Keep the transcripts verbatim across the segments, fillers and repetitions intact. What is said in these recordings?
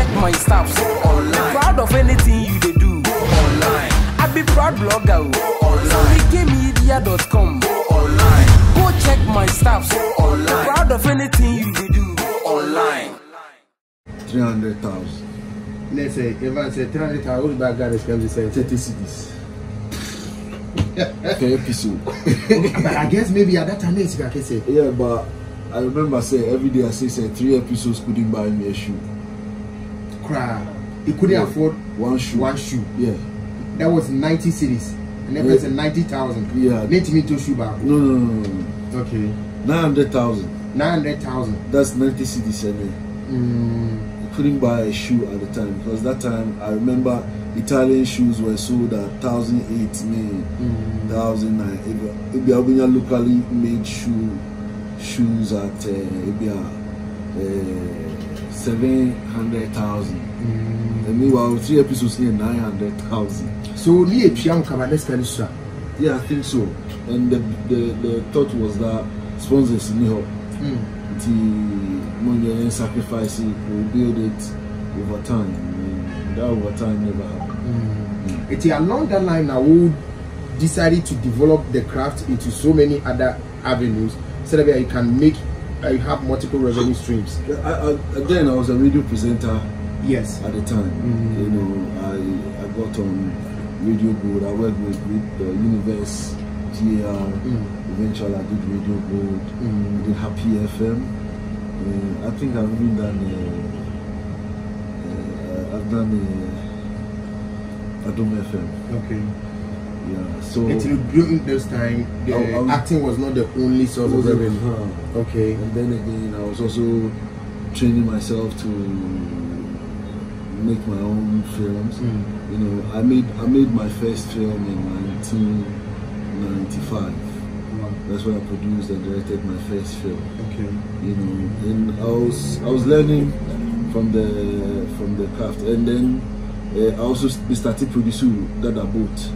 check my stuff. Go online. Proud of anything you they do. Go online. I be proud blogger. Go online. Media dot com. Go online. Go check my stuff. Go online. Proud of anything you they do. Go online. Three hundred thousand. Let's say if I say three hundred thousand back garage can be say thirty cities. Okay, episode. But I guess maybe at that time it's like I say. Yeah, but I remember say every day I say say three episodes couldn't buy me a shoe. Cry. He couldn't yeah. afford one shoe. One shoe. Yeah. That was ninety cities. And that was yeah. ninety thousand. Yeah. Ninety me two shoe bag. No, no, no, no. Okay. Nine hundred thousand. Nine hundred thousand. That's ninety cities anyway. Mm. He couldn't buy a shoe at the time because that time I remember Italian shoes were sold at thousand eight, nine, thousand nine. If you have been locally made shoe. Shoes at uh, seven hundred thousand. And meanwhile, three episodes near nine hundred thousand. So, yeah, I think so. And the the, the thought was that sponsors in Europe, the money and sacrifice, will build it over time. And that over time never happened. Mm. It's along that line now we decided to develop the craft into so many other avenues. So that you can make, uh, you have multiple revenue streams. I, I, again, I was a radio presenter. Yes. At the time, mm-hmm. you know, I I got on radio board. I worked with with the Universe, T R. Mm. Eventually, I did radio board. Mm. I did Happy F M. Uh, I think I've even done. A, uh, I've done a Adom F M. Okay. Yeah, so until during this time, the I, I, acting was not the only source of revenue. Uh, okay, and then again, I was also training myself to make my own films. Mm. You know, I made I made my first film in nineteen ninety-five. Wow. That's when I produced and directed my first film. Okay, you know, and I was I was learning from the from the craft, and then uh, I also started producing that I bought.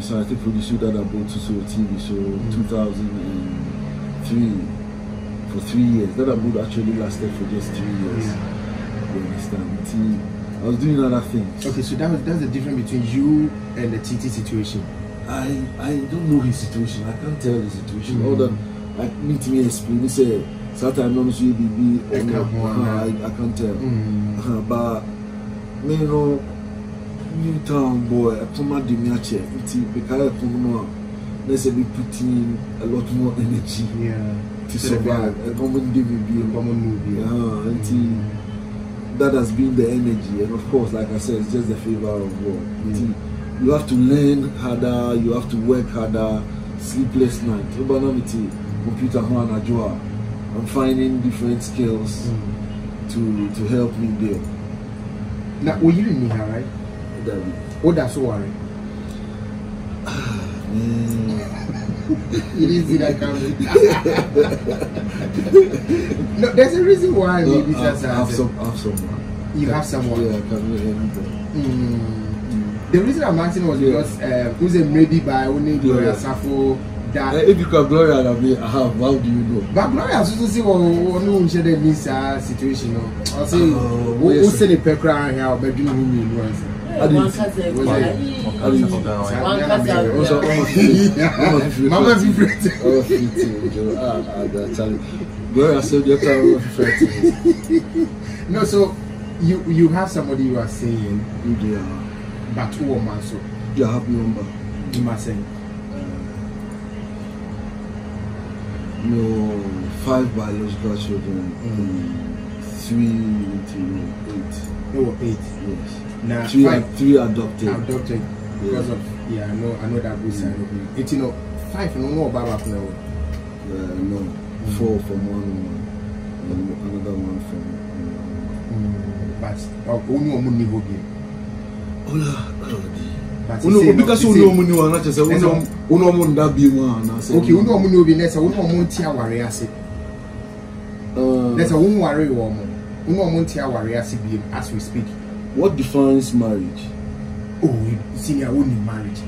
So I think for the show that I bought to Soul T V, so mm. two thousand three, for three years. That I bought actually lasted for just three years. Yeah. You understand? I was doing other things. Okay, so that was that's the difference between you and the T T situation. I I don't know his situation. I can't tell his situation. Mm. All that I need to explain. He said, "Saturday no should be I can't tell." Mm. Uh, but me you know. New town boy, I told my dimiache, because let's say we put in a lot more energy yeah. to survive. A common D V B, a common movie. Uh, mm. That has been the energy, and of course, like I said, it's just the favor of God. Mm. You have to learn harder, you have to work harder, sleepless night. Computer I'm finding different skills mm. to to help me there. Now, were you in Niha, right? What does worry? It is in account. No, there's a reason why no, maybe that's I have some, have someone. You yeah. have someone. Yeah, I can really mm. Mm. The reason I'm asking was yeah. because uh, who's a maybe by only Gloria Safo that if you can Gloria I have, how do you know? But Gloria has also seen one situation. I'll say who's the background here, but you know who One cousin, one cousin. No, so you you have somebody you are saying, yeah, but who am I? So you have number. You must say, no, five biological children, mm. three to eight. Oh, eight. Yes. Nah, three, five, three adopted. Adopted because yeah. of yeah, I know I know that goes mm -hmm. It you know five no more baba now. Yeah, no, four from one woman and another one from. Um, mm. But only one money hobby. Ola, but no because only one money one. Just only one only one that be one. Okay, only one money hobby. Let's say only one money tia warrior. Let's say only one warrior woman. Only one money tia warrior. As we speak. What defines marriage? Oh, you see, I wouldn't marriage.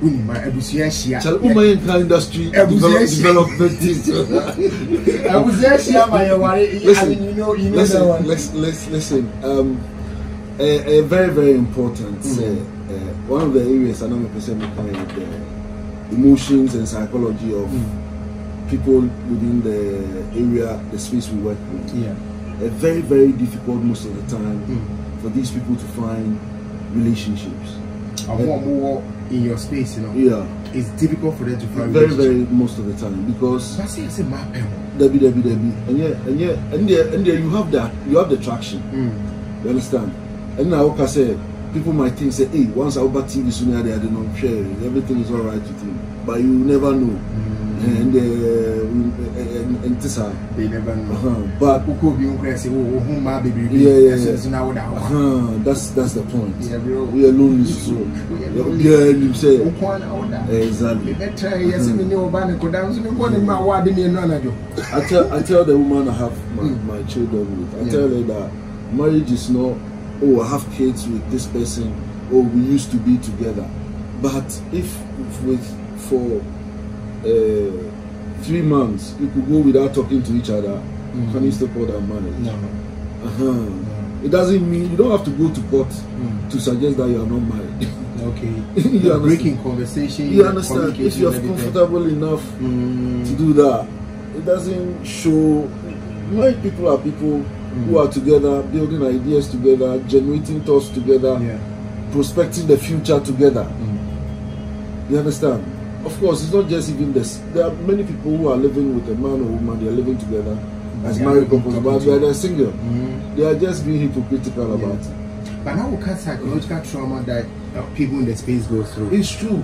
industry development. Listen, listen, listen. Um, a, a very, very important. Mm-hmm. uh, uh, one of the areas I know we present the emotions and psychology of mm-hmm. people within the area, the space we work with. Yeah. A very, very difficult most of the time mm. for these people to find relationships. And more more in your space, you know. Yeah, it's difficult for them to find. Very, very most of the time because. That's it. It's a map. Debbie, Debbie, Debbie, and yeah, and yeah, and there, and there, you have that. You have the traction. Mm. You understand? And now, like I said, people might think, say, hey, once I over T V sooner they don't know share. Everything is all right with you, but you never know. Mm. And uh, and, and this uh, they never know. Uh -huh. But yeah, yeah, yeah. Uh -huh. That's that's the point. Yeah, we are lonely soul. Yeah, you say exactly. I tell I tell the woman I have my, my children with. I yeah. tell her that marriage is not. Oh, I have kids with this person. Oh, we used to be together. But if with for Uh, three months you could go without talking to each other, mm. can you still call that marriage? No. Uh-huh. No. It doesn't mean you don't have to go to court mm. to suggest that you are not married. Okay. you You're breaking conversation. You understand? If you are comfortable enough mm. to do that, it doesn't show. Married people are people mm. who are together, building ideas together, generating thoughts together, yeah. prospecting the future together. Mm. You understand? Of course, it's not just even this. There are many people who are living with a man or woman. They are living together as yeah, married couples, but they are single. Mm-hmm. They are just being hypocritical yeah. about it. But now we can't psychological trauma that people in the space go through. It's true,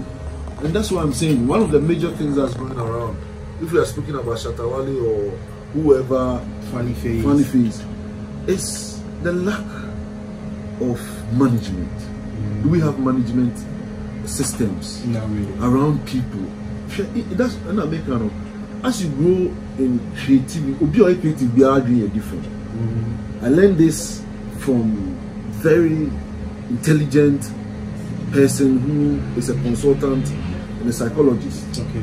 and that's what I'm saying. One of the major things that's going around, if we are speaking about Shattawale or whoever, funny face, funny face, it's the lack of management. Mm-hmm. Do we have management systems no, really. around people? That's an American. As you grow in creativity, obviously creative we are doing a different. Mm-hmm. I learned this from very intelligent person who is a consultant and a psychologist. Okay,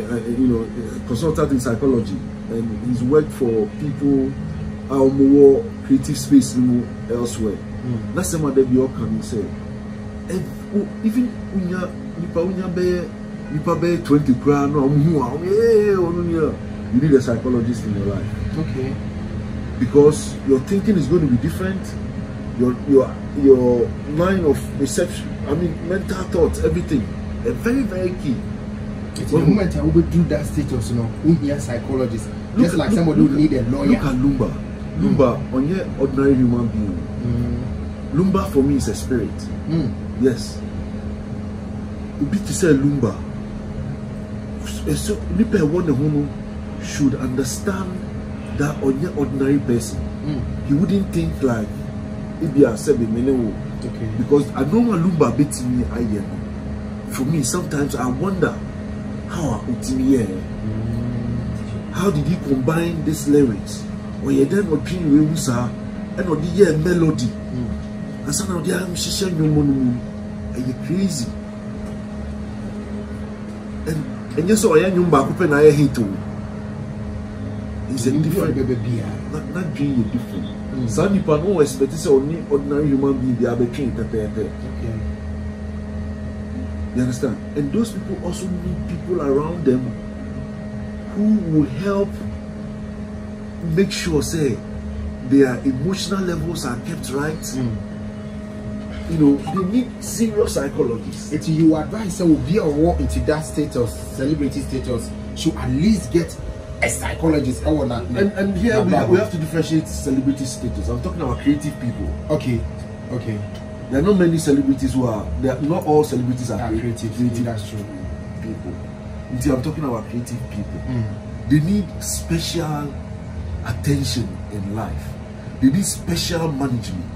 uh, you know, a consultant in psychology, and he's worked for people out more creative space elsewhere. Mm. That's someone that we all can say. Even when you are twenty grand or more, you need a psychologist in your life. Okay. Because your thinking is going to be different. Your your your line of perception, I mean, mental thoughts, everything, are very very key. It's the moment I will do that status, you know, who need a psychologist, just like somebody who need a lawyer. Look at Lumba. Lumba, on your ordinary human being, Lumba for me is a spirit. Yes. Ubi to say Lumba. So people want the homo should understand that on an ordinary person, mm. he wouldn't think like Ibia seven minute. Okay. Because I know my Lumba beats me I am. For me, sometimes I wonder how I utilize. How did he combine these lyrics? Or you then opinion we usa and or the melody. And some of them are you crazy? And and you saw a young back open. I hate you. It's a different baby. Not not really different. Some people don't expect this only ordinary human being they are between. Okay. You understand? And those people also need people around them who will help make sure say their emotional levels are kept right. Mm. You know, they need serious psychologists. It's your advice that will be a war into that status, celebrity status, should at least get a psychologist. I want and, and here we have, we have to differentiate celebrity status. I'm talking about creative people. Okay, okay. There are not many celebrities who are, they are not all celebrities are, are creative, creative. That's true. People. I'm talking about creative people. Mm. They need special attention in life, they need special management.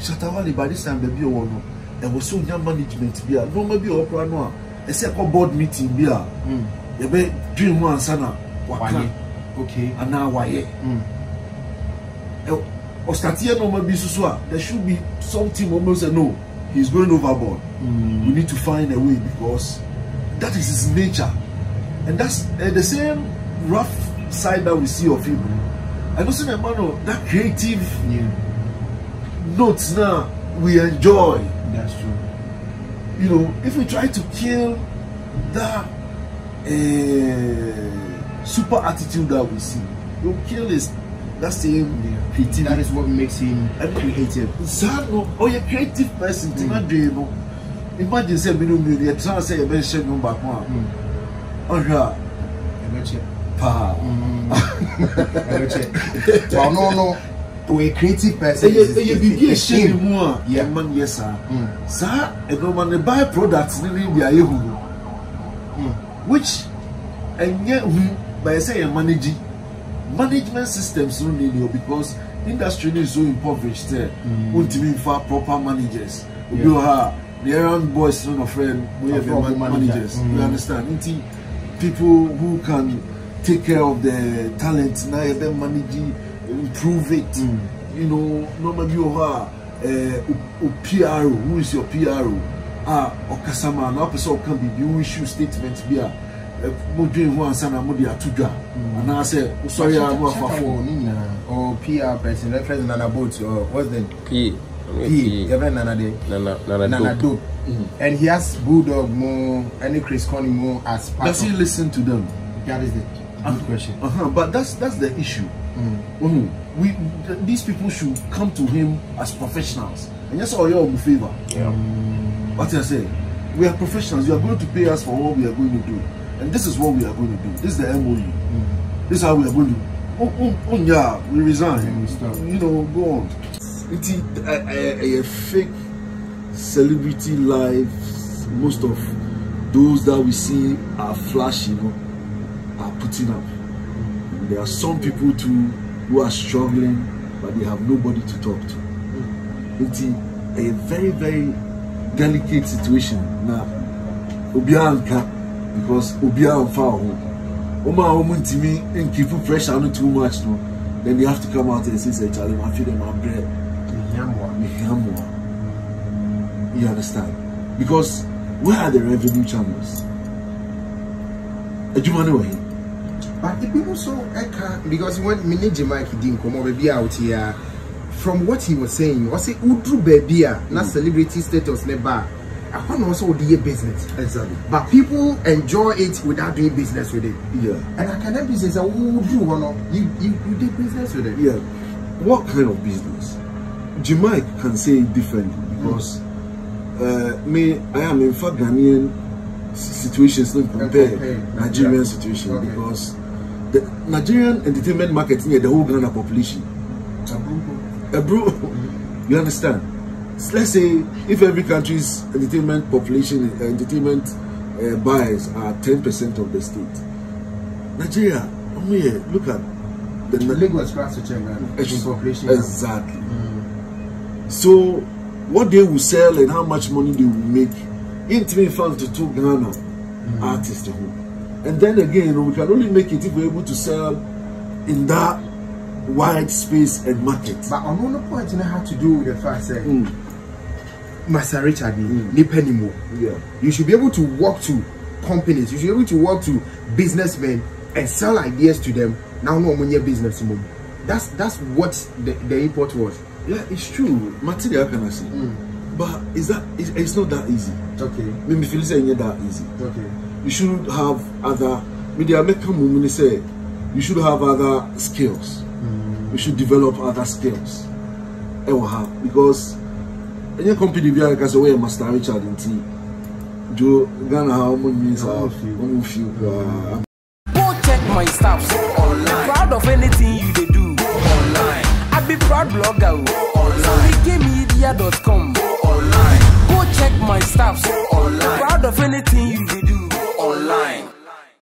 Shattawale by this time baby or no, there was so young management beer. No maybe opera no. A second board meeting beer. You be dream one sana. Okay. And now why? Or start here no maybe so. There should be something almost no. he's going overboard. Mm. We need to find a way, because that is his nature. And that's uh, the same rough side that we see of him. I don't see that man of that creative yeah. notes now we enjoy. That's true. You know, if we try to kill that uh, super attitude that we see, we'll kill his that same yeah. creativity. That is what makes him and creative. Oh, you're a creative person. Mm. Imagine say we don't really try to say a very shame back one. Oh yeah. Pa. Well, no, no. To a creative person, you be ashamed more. Yeah, man, yes, sir. Sir, a man buy products really we are able, which and yet by saying managing management systems no need, because industry is so impoverished. Won't even for proper managers. You have the errand boys, no friend. We have managers. You understand? People who can take care of the talent now, they manage, improve it. Mm. You know, normally you have a P R O. Who is your P R O? Ah, Okasama. Now, person can be you issue statements. Be a modern one, son, I'm the Atuja. And I say, sorry, I'm not for or P R person. Reference Nana Boat or what's the P? P. Even Nana Day. Nana Nana Dope. Mm. And he has Bulldog more, any Chris Connie more as part. Does he listen to them? That is the good uh, question. Uh -huh. But that's that's the issue. Mm. Mm. We th these people should come to him as professionals. And yes, all your favor. Yeah. Mm. What I say, we are professionals. You are going to pay us for what we are going to do, and this is what we are going to do. This is the M O U. Mm. This is how we are going to. Oh, oh, oh yeah, we resign. Mm, we you know, go on. It's a, a, a fake. Celebrity lives, most of those that we see are flashy, you know, are putting up. And there are some people too who are struggling, but they have nobody to talk to. It's a very, very delicate situation now. Because Obia and Fao, Oma woman to me, and keep pressure not too much, no. Then they have to come out and say, Charlie, I feel them, I'm bread. You understand? Because where are the revenue channels? But the people so echo, because when Mini Mike didn't come over be out here, from what he was saying, was it Udru Bebia, not celebrity status never. I can't also do business. Exactly. But people enjoy it without doing business with it. Yeah. And I cannot business I Udru you you you did business with it. Yeah. What kind of business? Mike can say it differently because mm. Uh, me, I am in fact Ghanaian situations not compared okay. Nigerian yeah. situation okay. Because the Nigerian entertainment market near the whole Ghana population. A bro, you understand? So let's say if every country's entertainment population, entertainment uh, buyers are ten percent of the state, Nigeria. Oh yeah, look at the Lagos population. Exactly. Mm. So. What they will sell and how much money they will make intimate fans to two Ghana mm-hmm. artists at home. And then again, we can only make it if we're able to sell in that wide space and market. But on one point, you know how to do with the fact that mm. Master Richard, mm. yeah. you should be able to walk to companies, you should be able to walk to businessmen and sell ideas to them. Now, no money business move. That's that's what the, the import was. Yeah, it's true. Material can I say, mm. but is that it's, it's not that easy. Okay. Maybe feel say it's that easy. Okay. You should have other media make come say you should have other skills. Mm. You should develop other skills. It will have because any company via can say we are Master Richard in tea. Joe Ghana how much means how feel. Go check my stuff online. Proud of anything you they do. Be proud blogger go online. Go online. Go check my stuff. Go online. Proud of anything you do. Go online.